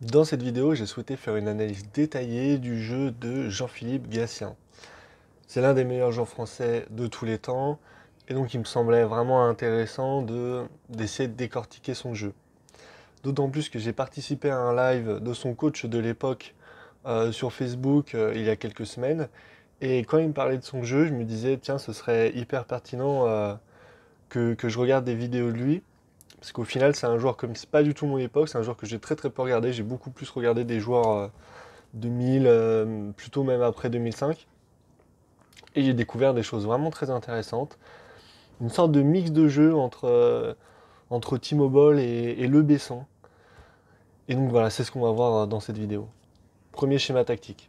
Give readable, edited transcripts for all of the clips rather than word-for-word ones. Dans cette vidéo, j'ai souhaité faire une analyse détaillée du jeu de Jean-Philippe Gatien. C'est l'un des meilleurs joueurs français de tous les temps, et donc il me semblait vraiment intéressant d'essayer de décortiquer son jeu. D'autant plus que j'ai participé à un live de son coach de l'époque sur Facebook il y a quelques semaines, et quand il me parlait de son jeu, je me disais tiens, ce serait hyper pertinent que je regarde des vidéos de lui, parce qu'au final c'est un joueur comme c'est pas du tout mon époque, c'est un joueur que j'ai très peu regardé, j'ai beaucoup plus regardé des joueurs 2000, plutôt même après 2005, et j'ai découvert des choses vraiment très intéressantes, une sorte de mix de jeu entre Timo Ball et Le Besson, et donc voilà, c'est ce qu'on va voir dans cette vidéo. Premier schéma tactique.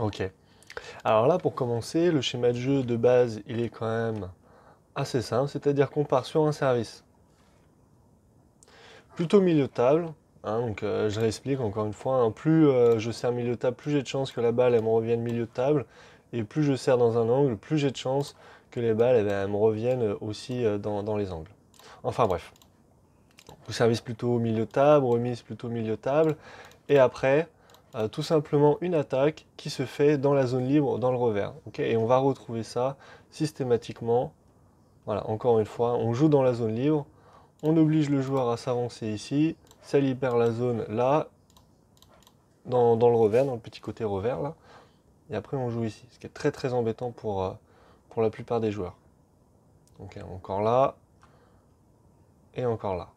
Ok. Alors là, pour commencer, le schéma de jeu de base, il est quand même assez simple, c'est-à-dire qu'on part sur un service plutôt milieu de table, hein, donc je réexplique encore une fois, hein, plus je sers milieu de table, plus j'ai de chances que la balle elle me revienne milieu de table, et plus je sers dans un angle, plus j'ai de chances que les balles elles me reviennent aussi dans les angles. Enfin bref, donc, service plutôt milieu de table, remise plutôt milieu de table, et après tout simplement une attaque qui se fait dans la zone libre, dans le revers. Okay, et on va retrouver ça systématiquement, voilà, encore une fois, on joue dans la zone libre, on oblige le joueur à s'avancer ici, ça libère la zone là, dans le revers, dans le petit côté revers là, et après on joue ici, ce qui est très embêtant pour la plupart des joueurs. Donc okay, encore là, et encore là.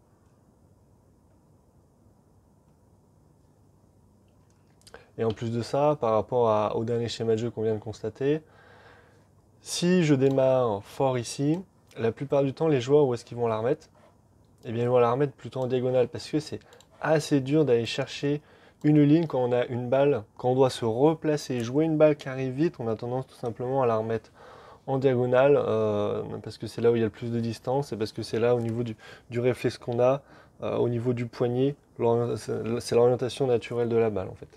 Et en plus de ça, par rapport au dernier schéma de jeu qu'on vient de constater, si je démarre fort ici, la plupart du temps les joueurs, où est-ce qu'ils vont la remettre? Eh bien, on va la remettre plutôt en diagonale, parce que c'est assez dur d'aller chercher une ligne quand on a une balle, quand on doit se replacer et jouer une balle qui arrive vite, on a tendance tout simplement à la remettre en diagonale, parce que c'est là où il y a le plus de distance, et parce que c'est là, au niveau du réflexe qu'on a, au niveau du poignet, c'est l'orientation naturelle de la balle en fait.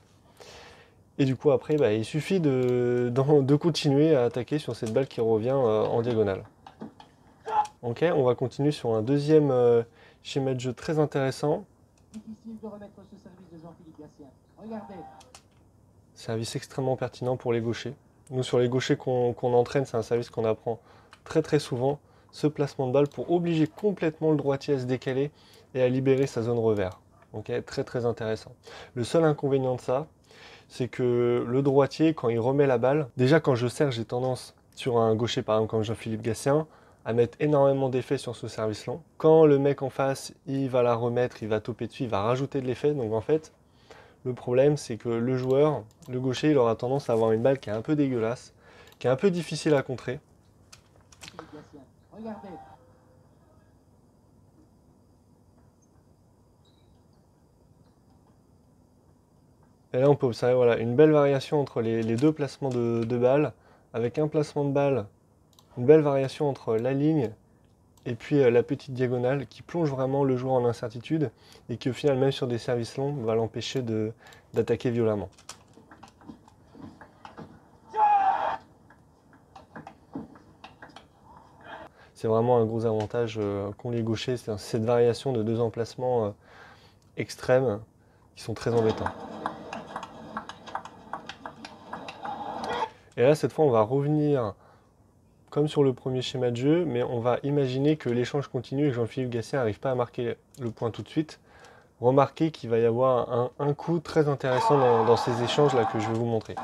Et du coup après, bah, il suffit de continuer à attaquer sur cette balle qui revient en diagonale. Ok, on va continuer sur un deuxième schéma de jeu très intéressant. Difficile de remettre ce service de Jean-Philippe Gatien. Regardez. Service extrêmement pertinent pour les gauchers. Nous, sur les gauchers qu'on entraîne, c'est un service qu'on apprend très souvent. Ce placement de balle pour obliger complètement le droitier à se décaler et à libérer sa zone revers. Ok, très intéressant. Le seul inconvénient de ça, c'est que le droitier, quand il remet la balle, déjà quand je sers, j'ai tendance sur un gaucher, par exemple comme Jean-Philippe Gatien, à mettre énormément d'effet sur ce service long. Quand le mec en face, il va la remettre, il va toper dessus, il va rajouter de l'effet. Donc en fait, le problème, c'est que le joueur, le gaucher, il aura tendance à avoir une balle qui est un peu dégueulasse, qui est un peu difficile à contrer. Regardez. Et là, on peut observer, voilà, une belle variation entre les deux placements de balles, avec un placement de balle, une belle variation entre la ligne et puis la petite diagonale qui plonge vraiment le joueur en incertitude et qui au final, même sur des services longs, va l'empêcher d'attaquer violemment. C'est vraiment un gros avantage qu'ont les gauchers, c'est cette variation de deux emplacements extrêmes qui sont très embêtants. Et là, cette fois, on va revenir comme sur le premier schéma de jeu, mais on va imaginer que l'échange continue et que Jean-Philippe Gatien n'arrive pas à marquer le point tout de suite. Remarquez qu'il va y avoir un coup très intéressant dans ces échanges-là que je vais vous montrer.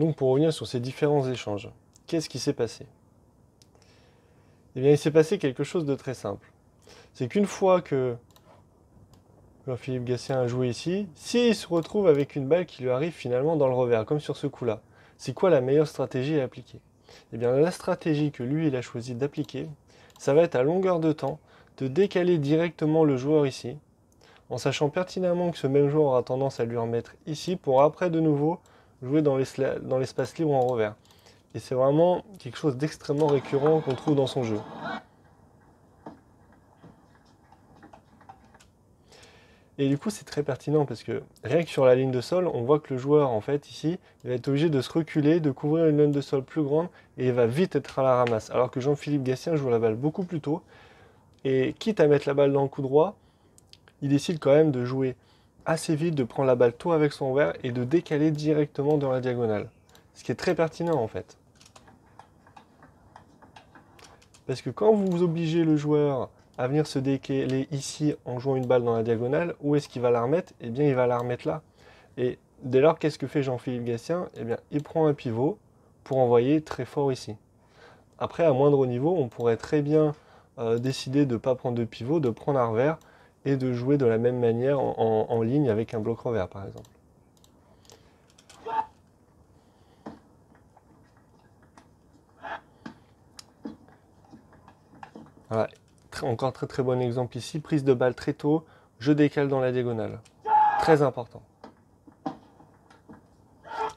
Donc pour revenir sur ces différents échanges, qu'est-ce qui s'est passé? Eh bien il s'est passé quelque chose de très simple. C'est qu'une fois que Jean-Philippe Gatien a joué ici, s'il se retrouve avec une balle qui lui arrive finalement dans le revers, comme sur ce coup-là, c'est quoi la meilleure stratégie à appliquer? Eh bien la stratégie que lui il a choisi d'appliquer, ça va être à longueur de temps de décaler directement le joueur ici, en sachant pertinemment que ce même joueur aura tendance à lui remettre ici pour après de nouveau jouer dans l'espace libre en revers. Et c'est vraiment quelque chose d'extrêmement récurrent qu'on trouve dans son jeu. Et du coup c'est très pertinent parce que rien que sur la ligne de sol, on voit que le joueur en fait ici, il va être obligé de se reculer, de couvrir une ligne de sol plus grande et il va vite être à la ramasse. Alors que Jean-Philippe Gatien joue la balle beaucoup plus tôt et quitte à mettre la balle dans le coup droit, il décide quand même de jouer assez vite, de prendre la balle tôt avec son revers et de décaler directement dans la diagonale. Ce qui est très pertinent en fait. Parce que quand vous obligez le joueur à venir se décaler ici en jouant une balle dans la diagonale, où est-ce qu'il va la remettre? Eh bien, il va la remettre là. Et dès lors, qu'est-ce que fait Jean-Philippe Gatien? Eh bien, il prend un pivot pour envoyer très fort ici. Après, à moindre niveau, on pourrait très bien décider de ne pas prendre de pivot, de prendre un revers et de jouer de la même manière en ligne avec un bloc revers, par exemple. Voilà. Encore très très bon exemple ici, prise de balle très tôt, je décale dans la diagonale. Très important.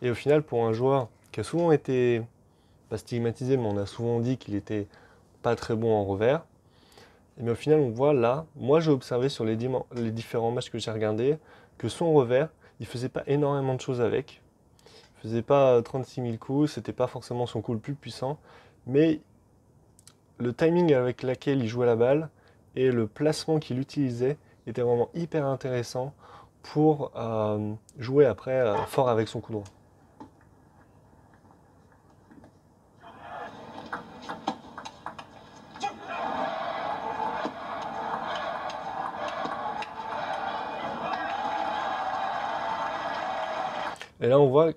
Et au final, pour un joueur qui a souvent été, pas stigmatisé, mais on a souvent dit qu'il n'était pas très bon en revers, mais au final on voit là, moi j'ai observé sur les différents matchs que j'ai regardés, que son revers, il ne faisait pas énormément de choses avec. Il ne faisait pas 36 000 coups, ce n'était pas forcément son coup le plus puissant, mais le timing avec lequel il jouait la balle et le placement qu'il utilisait était vraiment hyper intéressant pour jouer après fort avec son coup droit. Et là on voit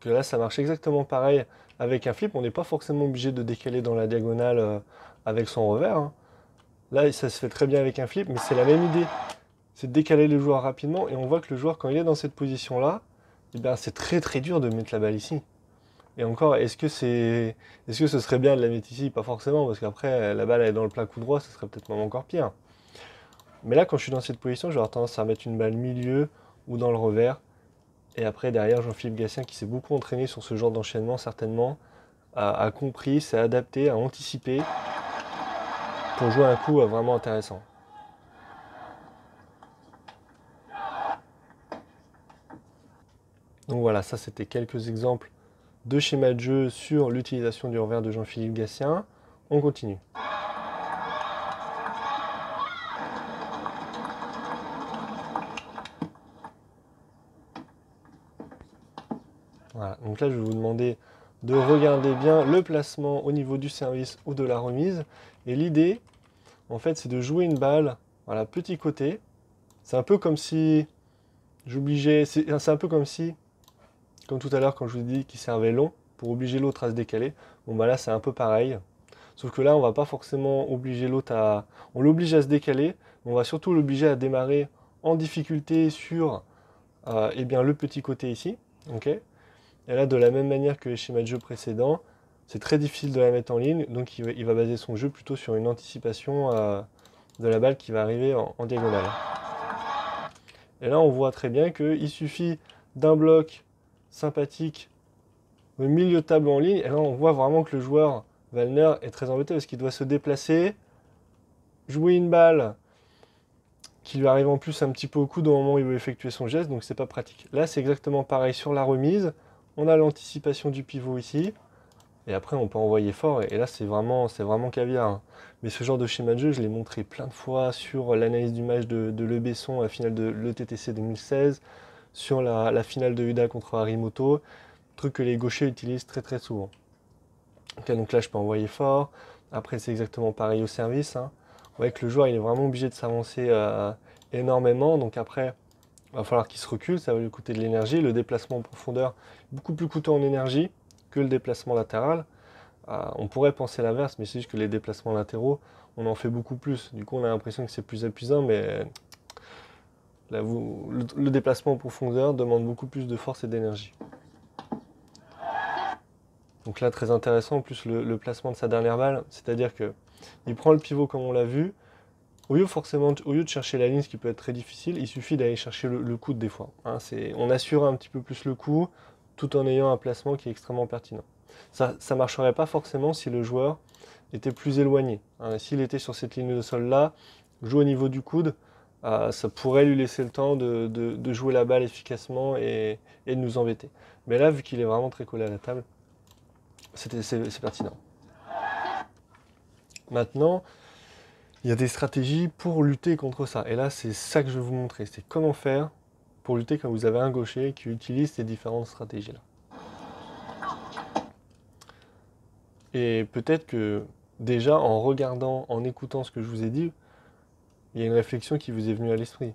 que là ça marche exactement pareil. Avec un flip, on n'est pas forcément obligé de décaler dans la diagonale avec son revers. Là, ça se fait très bien avec un flip, mais c'est la même idée. C'est de décaler le joueur rapidement, et on voit que le joueur, quand il est dans cette position-là, eh ben, c'est très très dur de mettre la balle ici. Et encore, est-ce que ce serait bien de la mettre ici? Pas forcément, parce qu'après, la balle est dans le plat coup droit, ce serait peut-être même encore pire. Mais là, quand je suis dans cette position, je vais avoir tendance à mettre une balle milieu ou dans le revers. Et après, derrière, Jean-Philippe Gatien, qui s'est beaucoup entraîné sur ce genre d'enchaînement, certainement, a compris, s'est adapté, a anticipé pour jouer un coup vraiment intéressant. Donc voilà, ça c'était quelques exemples de schémas de jeu sur l'utilisation du revers de Jean-Philippe Gatien. On continue. Voilà, donc là je vais vous demander de regarder bien le placement au niveau du service ou de la remise. Et l'idée, en fait, c'est de jouer une balle, voilà, petit côté. C'est un peu comme si j'obligeais, c'est un peu comme si, comme tout à l'heure quand je vous dis qu'il servait long, pour obliger l'autre à se décaler. Bon bah là c'est un peu pareil. Sauf que là on va pas forcément obliger l'autre à, on l'oblige à se décaler, mais on va surtout l'obliger à démarrer en difficulté sur eh bien, le petit côté ici. Ok. Et là, de la même manière que les schémas de jeu précédents, c'est très difficile de la mettre en ligne, donc il va baser son jeu plutôt sur une anticipation de la balle qui va arriver en diagonale. Et là, on voit très bien qu'il suffit d'un bloc sympathique au milieu de table en ligne, et là, on voit vraiment que le joueur Wallner est très embêté parce qu'il doit se déplacer, jouer une balle qui lui arrive en plus un petit peu au coude au moment où il veut effectuer son geste, donc c'est pas pratique. Là, c'est exactement pareil sur la remise. On a l'anticipation du pivot ici, et après on peut envoyer fort, et là c'est vraiment caviar. Mais ce genre de schéma de jeu, je l'ai montré plein de fois sur l'analyse du match de Le Besson à la finale de l'ETTC 2016, sur la finale de Uda contre Harimoto, truc que les gauchers utilisent très très souvent. Okay, donc là je peux envoyer fort, après c'est exactement pareil au service. Hein. On voit que le joueur il est vraiment obligé de s'avancer énormément, donc après va falloir qu'il se recule, ça va lui coûter de l'énergie. Le déplacement en profondeur est beaucoup plus coûteux en énergie que le déplacement latéral. On pourrait penser l'inverse, mais c'est juste que les déplacements latéraux, on en fait beaucoup plus. Du coup, on a l'impression que c'est plus épuisant, mais là, le déplacement en profondeur demande beaucoup plus de force et d'énergie. Donc là, très intéressant, en plus le placement de sa dernière balle, c'est-à-dire qu'il prend le pivot comme on l'a vu. Au lieu de chercher la ligne, ce qui peut être très difficile, il suffit d'aller chercher le coude des fois. Hein, on assure un petit peu plus le coup, tout en ayant un placement qui est extrêmement pertinent. Ça ne marcherait pas forcément si le joueur était plus éloigné. Hein, s'il était sur cette ligne de sol-là, jouer au niveau du coude, ça pourrait lui laisser le temps de jouer la balle efficacement et de nous embêter. Mais là, vu qu'il est vraiment très collé à la table, c'est pertinent. Maintenant, il y a des stratégies pour lutter contre ça. Et là, c'est ça que je vais vous montrer. C'est comment faire pour lutter quand vous avez un gaucher qui utilise ces différentes stratégies-là. Et peut-être que déjà, en regardant, en écoutant ce que je vous ai dit, il y a une réflexion qui vous est venue à l'esprit.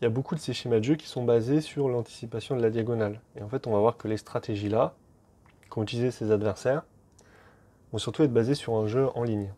Il y a beaucoup de ces schémas de jeu qui sont basés sur l'anticipation de la diagonale. Et en fait, on va voir que les stratégies-là, qu'ont utilisées ces adversaires, vont surtout être basées sur un jeu en ligne.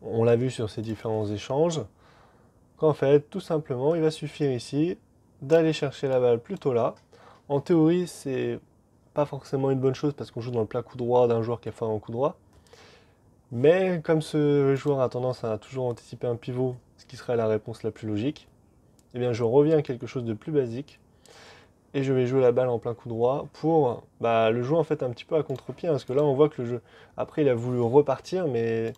On l'a vu sur ces différents échanges, qu'en fait, tout simplement, il va suffire ici d'aller chercher la balle plutôt là. En théorie, c'est pas forcément une bonne chose parce qu'on joue dans le plat coup droit d'un joueur qui est fort en coup droit. Mais comme ce joueur a tendance à toujours anticiper un pivot, ce qui serait la réponse la plus logique, eh bien, je reviens à quelque chose de plus basique et je vais jouer la balle en plein coup droit pour le jouer en fait un petit peu à contre-pied, hein, parce que là, on voit que le jeu, après, il a voulu repartir, mais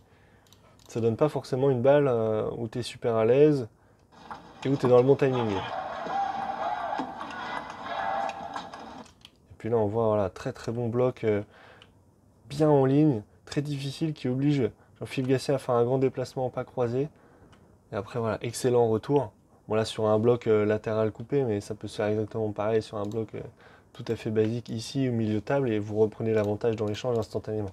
ça donne pas forcément une balle où tu es super à l'aise et où tu es dans le bon timing. Et puis là, on voit voilà, très bon bloc, bien en ligne, très difficile, qui oblige Jean-Philippe Gatien à faire un grand déplacement en pas croisé. Et après, voilà, excellent retour. Bon, là, sur un bloc latéral coupé, mais ça peut se faire exactement pareil sur un bloc tout à fait basique ici, au milieu de table, et vous reprenez l'avantage dans l'échange instantanément.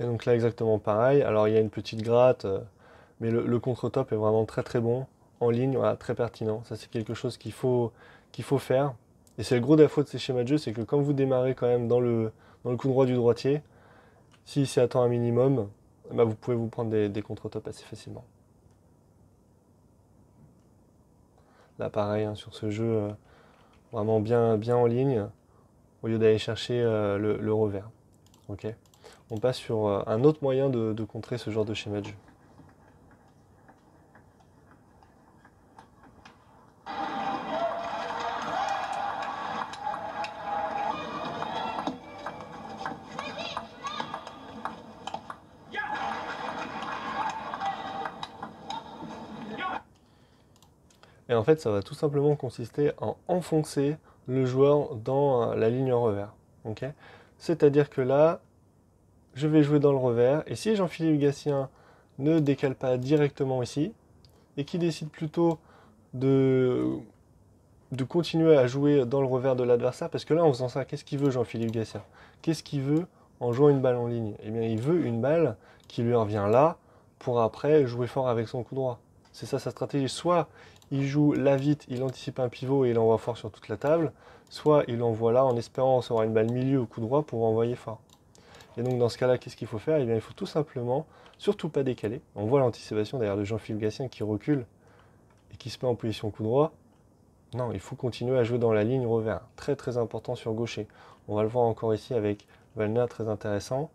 Et donc là, exactement pareil. Alors, il y a une petite gratte, mais le contre-top est vraiment très bon. En ligne, voilà, très pertinent. Ça, c'est quelque chose qu'il faut faire. Et c'est le gros défaut de ces schémas de jeu, c'est que quand vous démarrez quand même dans le coup droit du droitier, s'il s'y attend un minimum, bah, vous pouvez vous prendre des contre-tops assez facilement. Là, pareil, hein, sur ce jeu, vraiment bien en ligne, au lieu d'aller chercher le revers. Ok ? On passe sur un autre moyen de contrer ce genre de schéma de jeu. Et en fait, ça va tout simplement consister à enfoncer le joueur dans la ligne en revers. Okay ? C'est-à-dire que là, je vais jouer dans le revers, et si Jean-Philippe Gatien ne décale pas directement ici, et qu'il décide plutôt de continuer à jouer dans le revers de l'adversaire, parce que là, en faisant ça, qu'est-ce qu'il veut Jean-Philippe Gatien? Qu'est-ce qu'il veut en jouant une balle en ligne? Eh bien, il veut une balle qui lui revient là, pour après jouer fort avec son coup droit. C'est ça sa stratégie. Soit il joue là vite, il anticipe un pivot et il envoie fort sur toute la table, soit il envoie là en espérant recevoir une balle milieu au coup droit pour envoyer fort. Et donc dans ce cas-là, qu'est-ce qu'il faut faire? Eh bien, il faut tout simplement, surtout pas décaler. On voit l'anticipation d'ailleurs de Jean-Philippe Gatien qui recule et qui se met en position coup droit. Non, il faut continuer à jouer dans la ligne revers. Très important sur gaucher. On va le voir encore ici avec Wallner, très intéressant.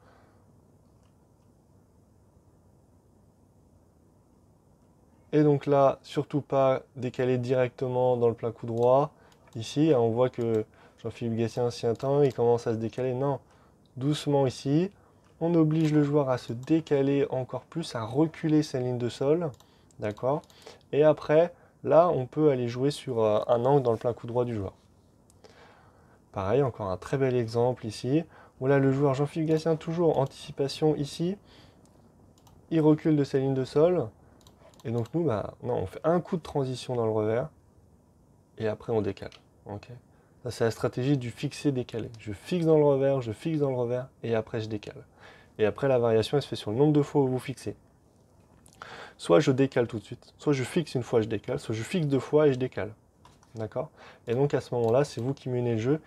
Et donc là, surtout pas décaler directement dans le plein coup droit. Ici, on voit que Jean-Philippe Gatien s'y attend, il commence à se décaler. Non. Doucement ici, on oblige le joueur à se décaler encore plus, à reculer sa ligne de sol, d'accord? Et après, là, on peut aller jouer sur un angle dans le plein coup droit du joueur. Pareil, encore un très bel exemple ici. Où là, le joueur Jean-Philippe Gatien, toujours anticipation ici. Il recule de sa ligne de sol. Et donc nous, non, on fait un coup de transition dans le revers. Et après, on décale. Okay. Ça, c'est la stratégie du fixer-décaler. Je fixe dans le revers, je fixe dans le revers. Et après, je décale. Et après, la variation, elle se fait sur le nombre de fois où vous fixez. Soit je décale tout de suite, soit je fixe une fois, je décale, soit je fixe deux fois et je décale. D'accord? Et donc à ce moment-là, c'est vous qui menez le jeu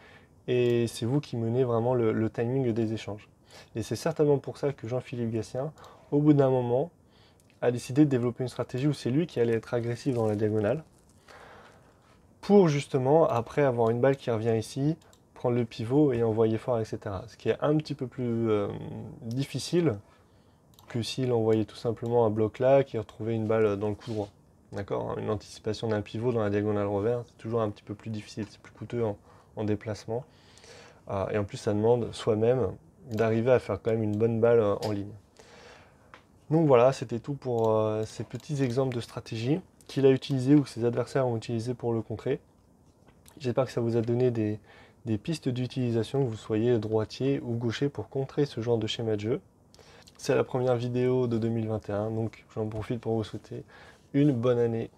et c'est vous qui menez vraiment le timing des échanges. Et c'est certainement pour ça que Jean-Philippe Gatien, au bout d'un moment, a décidé de développer une stratégie où c'est lui qui allait être agressif dans la diagonale pour justement, après avoir une balle qui revient ici, prendre le pivot et envoyer fort, etc. Ce qui est un petit peu plus difficile que s'il envoyait tout simplement un bloc là qui retrouvait une balle dans le coup droit. D'accord, une anticipation d'un pivot dans la diagonale revers, c'est toujours un petit peu plus difficile, c'est plus coûteux en déplacement. Et en plus, ça demande soi-même d'arriver à faire quand même une bonne balle en ligne. Donc voilà, c'était tout pour ces petits exemples de stratégie qu'il a utilisé ou que ses adversaires ont utilisé pour le contrer. J'espère que ça vous a donné des pistes d'utilisation, que vous soyez droitier ou gaucher, pour contrer ce genre de schéma de jeu. C'est la première vidéo de 2021, donc j'en profite pour vous souhaiter une bonne année.